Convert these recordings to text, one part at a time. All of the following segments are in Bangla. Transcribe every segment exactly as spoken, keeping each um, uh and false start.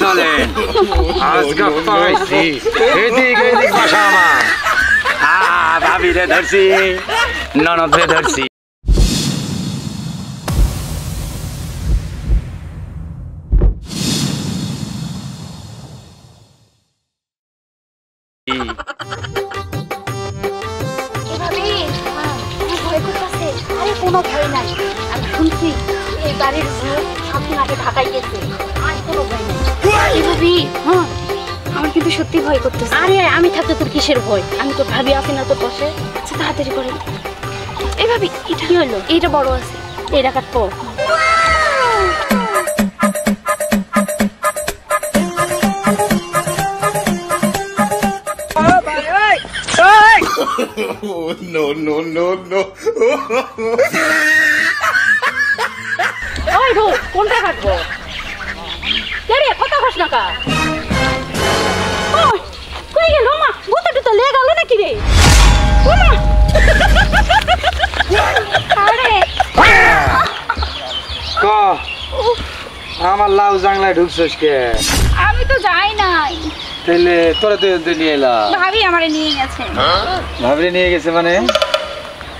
চলেন আজকা পাইছি এদিক এদিক বাসা আমার ভাবি রে ধরছি ননদ রে ধরছি। আমি থাকতে তোর কিসের ভয়, আমি তোর ভাবি আছি না তোর বসে তাড়াতাড়ি করে এই ভাবি এটা কি হলো, এইটা বড় আছে এই ডাকাত পর Oh, no, no, no, no. Hey, dude, কোনটা কাটবো? আরে কথা কস না কা। ওই, কই গেল মা? গুতাটা তো লেগে গেল নাকি রে? ও মা। আরে। ক। আমার লাউ জাংলায় ঢুকছস কে? আমি তো যাই নাই। তাহলে তোরা তো নিয়ে এলা? ভাবি আমারে নিয়ে গেছে। ভাবি নিয়ে গেছে মানে?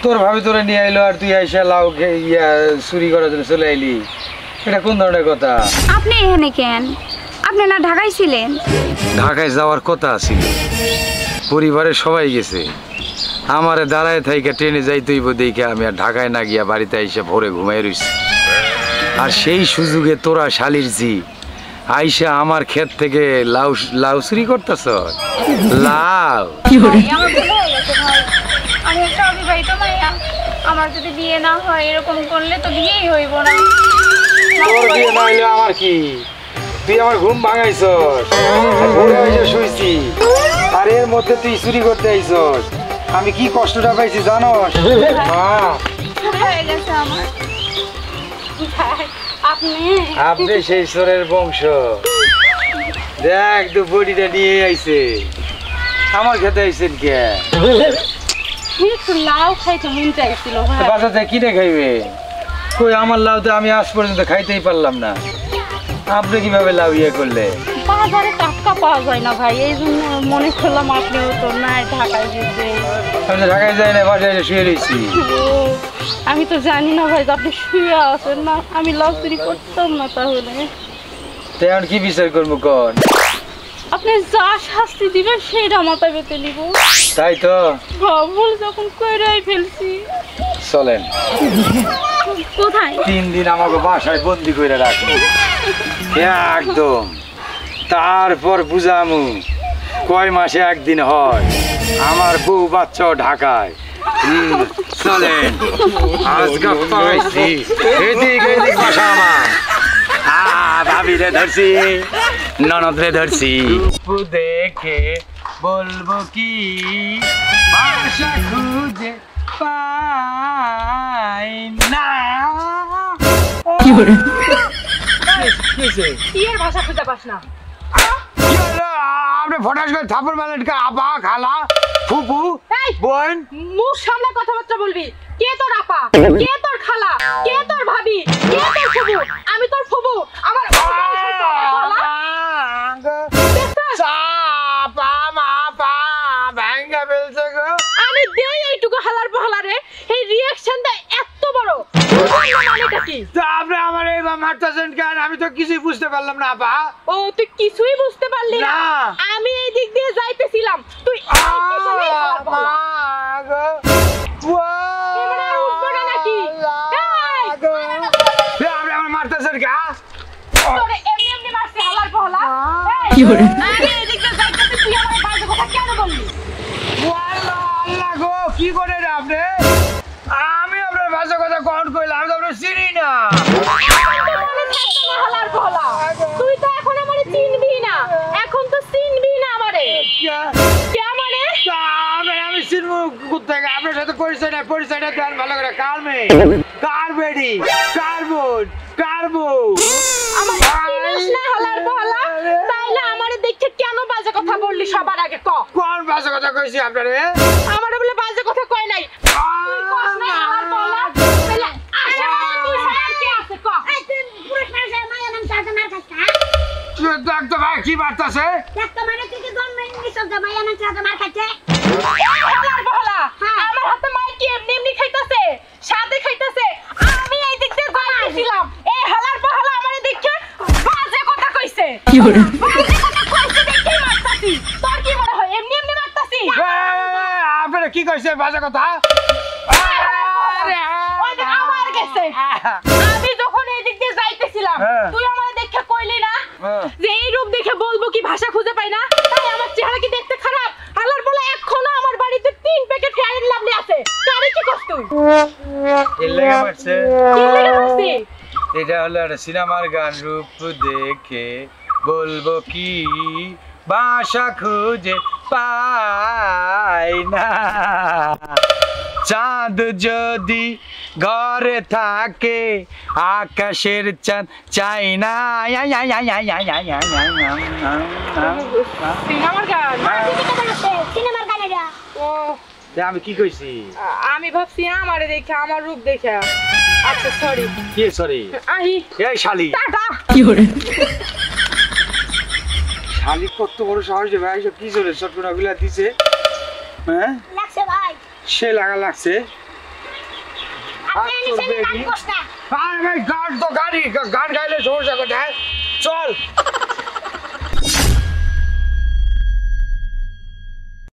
তোর ভাবি তোরা নিয়ে আইলো আর তুই আইসা লাউ ইয়া চুরি করার জন্য চলে আইলি, এটা কোন ধরনের কথা? আপনি এখানে কেন? আপনি না ঢাকায় ছিলেন? ঢাকায় যাওয়ার কথা ছিল, পরিবারের সবাই গেছে, আমারে দাঁড়ায় থাইকা ট্রেনে যাইতেইব দেখে আমি আর ঢাকায় না গিয়া বাড়িতে আইসা ভোরে ঘুমাই রইছি। আর সেই সুযোগে তোরা শালির জি আইসা আমার ক্ষেত থেকে লাউ লাউ চুরি করতেছ। লাউ আমার যদি বিয়ে না হয় এরকম করলে তো বিয়েই হইব না। তোর বিয়ে না হইলে আমার কি? তুই আমার ঘুম ভাঙাইছস, ঘুরে আইসা শুইছি আর এর মধ্যে তুই চুরি করতে আইছস। আমি কি কষ্টটা পাইছি জানোস? হয়ে গেছে আমার আপনি সেই সরের বংশ। দেখ তো বডিটা নিয়ে আইছে আমার খেতে আইছেন কে? লাউ খাইতে মন চাইছিল ভাই, বাজারে কিনে খাইবে কই? আমার লাউ তো আমি আজ পর্যন্ত খাইতেই পারলাম না। আপনি কিভাবে লাউ ইয়ে করলে? বাজারে টাটকা পাওয়া যায় না ভাই, এই জন্য মনে করলাম আপনিও তো না ঢাকায় যেতে। আমি ঢাকায় যাই না, বাজারে শুয়ে রয়েছি। আমি তো জানি না ভাই আপনি শুয়ে আছেন না, আমি লাউ চুরি করতাম না। তাহলে তেমন কি বিচার করবো কন? আপনি যা শাস্তি দিবেন সেটা মাথা পেতে নিব। তাই তো ভুল যখন কইরাই ফেলছি। চলেন। কোথায়? তিন দিন আমাকে বাসায় বন্দি কইরা রাখবো একদম, তারপর বুঝামু কয় মাসে একদিন হয়। আমার বউ বাচ্চা ঢাকায়। চলেন আজকা পাইছি এদিক এদিক বাসা আমার ভাবি রে ধরছি ননদ রে ধরছি। দেখে বলবো কি বাসা খুঁজে পাই না। আমি দেই ওইটুকু হালার বহলারে, এই রিয়াকশনটা এত বড়। আমি তো কিছুই বুঝতে পারলাম না আপা। ও তুই কিছুই বুঝতে পারলি না? আমি এই দিক দিয়ে যাইতেছিলাম তুই মারতেছেন কেন বললি? আল্লাহ গো কি করে আপনি? আমি আপনার ভাষা কথা কন কইলাম আমি তো আপনার চিনি না। তুই তো এখন আমারে চিনবি না, এখন তো চিনবি না আমারে। কে আমারে? আমি চিনব কোথায়? আপনার সাথে পরিচয় নাই, পরিচয়টা দেন ভালো করে। কার মেয়ে? কার বেডি? কার বোন? কার বউ? আমার চিনিস না হালার বলা, তাইলে আমারে দেখে কেন বাজে কথা বললি? সবার আগে ক কোন বাজে কথা কইছি আপনারে? আমারে বলে বাজে কথা কই নাই। তুই কস না হালার বলা, তাইলে আশা করি তুই সাথে কে আছে ক? এই তুই পুরো না যায় মায়ের নাম সাধনার কথা। কি কইছে বাজে কথা? আমি যখন এই দিক দিয়ে যাইতেছিলাম তুই আমার দেখে কইলি না যে এই রূপ দেখে বলবো কি ভাষা খুঁজে পাই না, তাই আমার চেহারা কি দেখতে খারাপ? আল্লাহর বলে এখনো আমার বাড়িতে তিন প্যাকেট ফেয়ারিন লাভলি আছে, তারে কি কষ্ট? এই লাগা মারছে কি লাগা মারছে? এটা হলো একটা সিনেমার গান, রূপ দেখে বলবো কি ভাষা খুঁজে পাই না, চাঁদ যদি ঘরে থাকে আকাশের চাঁদ চাই না। আমি কি কইছি? আমি ভাবছি আমারে দেখে, আমার রূপ দেখে। আচ্ছা সরি, কি সরি? এই শালি কি করে? শালি কত বড় সাহস ভাই, সব কি করে চটকনা গুলা দিছে। হ্যাঁ লাগছে ভাই, সে লাগা লাগছে। গান গাইলে সমস্যা কোথায়? চল।